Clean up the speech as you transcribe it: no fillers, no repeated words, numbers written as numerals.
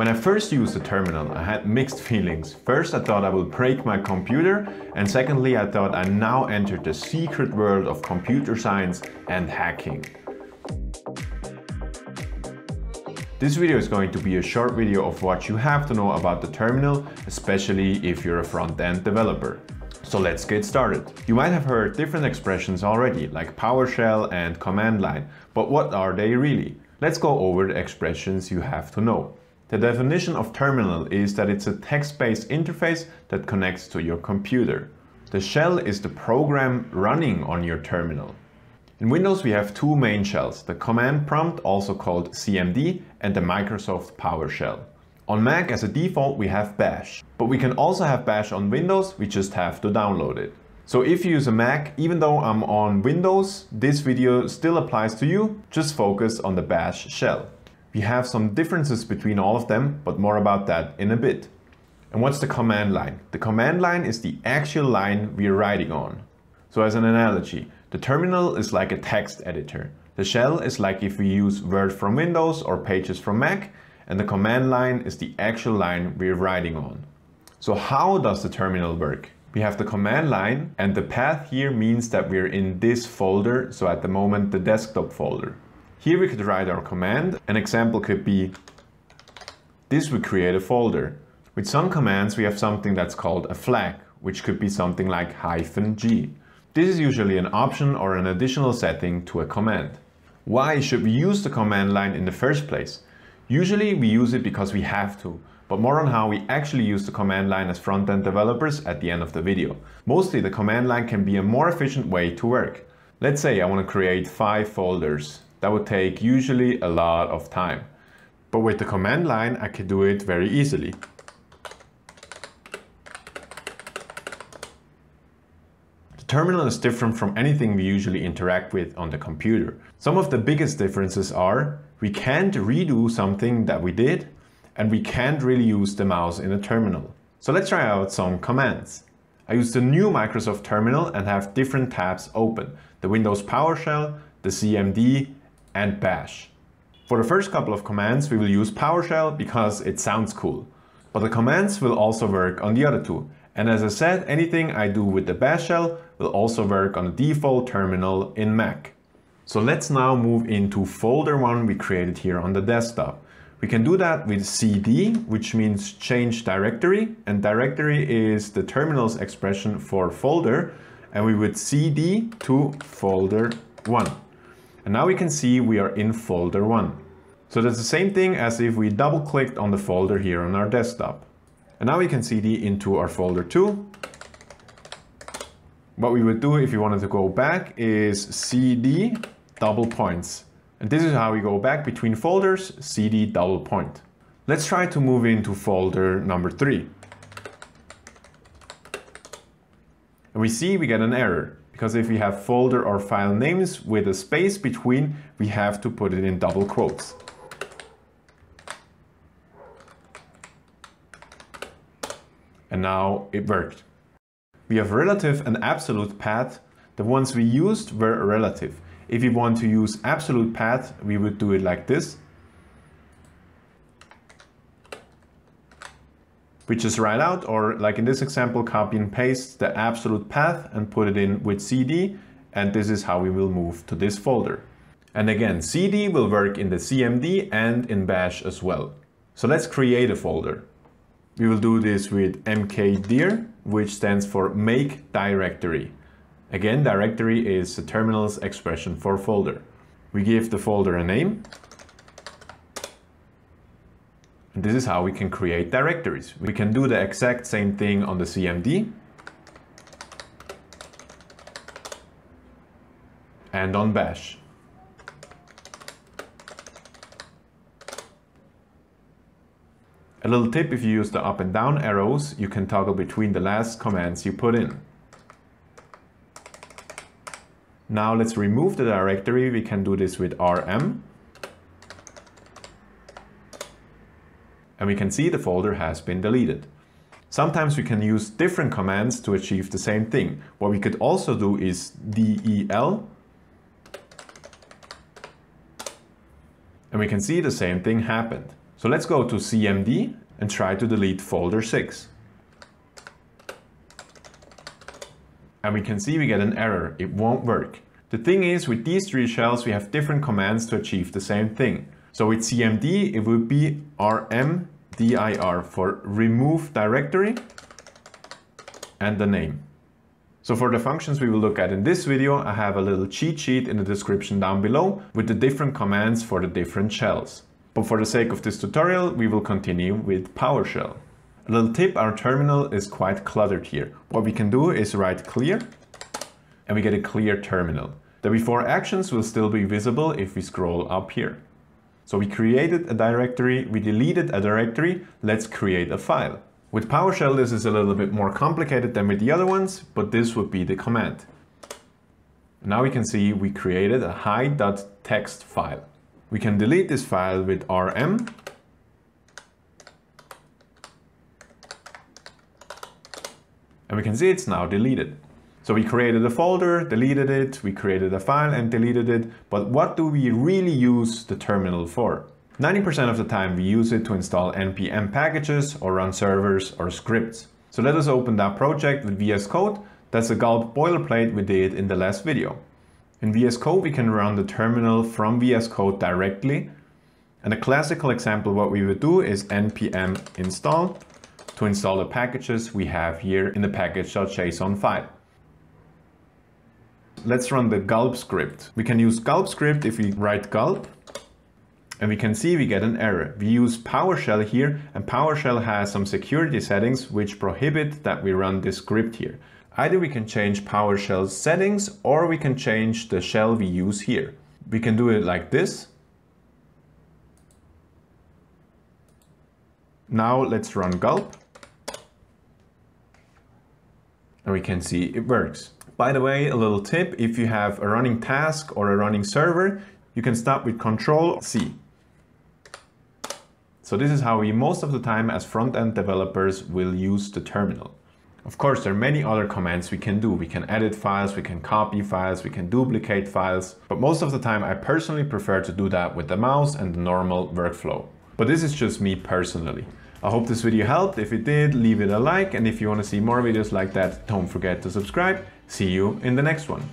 When I first used the terminal, I had mixed feelings. First, I thought I would break my computer, and secondly, I thought I now entered the secret world of computer science and hacking. This video is going to be a short video of what you have to know about the terminal, especially if you're a front-end developer. So let's get started. You might have heard different expressions already, like PowerShell and Command Line, but what are they really? Let's go over the expressions you have to know. The definition of terminal is that it's a text-based interface that connects to your computer. The shell is the program running on your terminal. In Windows, we have two main shells, the Command Prompt, also called CMD, and the Microsoft PowerShell. On Mac, as a default, we have Bash. But we can also have Bash on Windows, we just have to download it. So if you use a Mac, even though I'm on Windows, this video still applies to you, just focus on the Bash shell. We have some differences between all of them, but more about that in a bit. And what's the command line? The command line is the actual line we're writing on. So as an analogy, the terminal is like a text editor. The shell is like if we use Word from Windows or Pages from Mac, and the command line is the actual line we're writing on. So how does the terminal work? We have the command line, and the path here means that we're in this folder, so at the moment the desktop folder. Here we could write our command. An example could be this would create a folder. With some commands we have something that's called a flag, which could be something like -g. This is usually an option or an additional setting to a command. Why should we use the command line in the first place? Usually we use it because we have to, but more on how we actually use the command line as front-end developers at the end of the video. Mostly the command line can be a more efficient way to work. Let's say I want to create 5 folders. That would take usually a lot of time. But with the command line I could do it very easily. The terminal is different from anything we usually interact with on the computer. Some of the biggest differences are we can't redo something that we did, and we can't really use the mouse in a terminal. So let's try out some commands. I use the new Microsoft terminal and have different tabs open, the Windows PowerShell, the CMD, and Bash. For the first couple of commands we will use PowerShell because it sounds cool, but the commands will also work on the other two. And as I said, anything I do with the Bash shell will also work on the default terminal in Mac. So let's now move into folder 1 we created here on the desktop. We can do that with CD, which means change directory, and directory is the terminal's expression for folder, and we would CD to folder 1. And now we can see we are in folder 1. So that's the same thing as if we double clicked on the folder here on our desktop. And now we can CD into our folder 2. What we would do if you wanted to go back is CD double points. And this is how we go back between folders, CD double point. Let's try to move into folder number 3. And we see we get an error, because if we have folder or file names with a space between, we have to put it in double quotes. And now it worked. We have relative and absolute path. The ones we used were relative. If you want to use absolute path, we would do it like this. We just write out, or like in this example, copy and paste the absolute path and put it in with CD. And this is how we will move to this folder. And again, CD will work in the CMD and in Bash as well. So let's create a folder. We will do this with mkdir, which stands for make directory. Again, directory is the terminal's expression for folder. We give the folder a name. And this is how we can create directories. We can do the exact same thing on the CMD and on Bash. A little tip, if you use the up and down arrows, you can toggle between the last commands you put in. Now let's remove the directory. We can do this with RM. And we can see the folder has been deleted. Sometimes we can use different commands to achieve the same thing. What we could also do is del. And we can see the same thing happened. So let's go to CMD and try to delete folder 6. And we can see we get an error. It won't work. The thing is, with these three shells, we have different commands to achieve the same thing. So with CMD, it would be rmdir for remove directory and the name. So for the functions we will look at in this video, I have a little cheat sheet in the description down below with the different commands for the different shells. But for the sake of this tutorial, we will continue with PowerShell. A little tip, our terminal is quite cluttered here. What we can do is write clear and we get a clear terminal. The before actions will still be visible if we scroll up here. So we created a directory, we deleted a directory, let's create a file. With PowerShell, this is a little bit more complicated than with the other ones, but this would be the command. Now we can see we created a hi.txt file. We can delete this file with rm and we can see it's now deleted. So we created a folder, deleted it, we created a file and deleted it, but what do we really use the terminal for? 90% of the time we use it to install npm packages or run servers or scripts. So let us open that project with VS Code. That's a gulp boilerplate we did in the last video. In VS Code we can run the terminal from VS Code directly. And a classical example what we would do is npm install to install the packages we have here in the package.json file. Let's run the gulp script. We can use gulp script if we write gulp. And we can see we get an error. We use PowerShell here, and PowerShell has some security settings which prohibit that we run this script here. Either we can change PowerShell's settings or we can change the shell we use here. We can do it like this. Now let's run gulp. And we can see it works. By the way, a little tip, if you have a running task or a running server, you can start with Control-C. So this is how we most of the time as front-end developers will use the terminal. Of course, there are many other commands we can do. We can edit files, we can copy files, we can duplicate files. But most of the time, I personally prefer to do that with the mouse and the normal workflow. But this is just me personally. I hope this video helped. If it did, leave it a like. And if you want to see more videos like that, don't forget to subscribe. See you in the next one.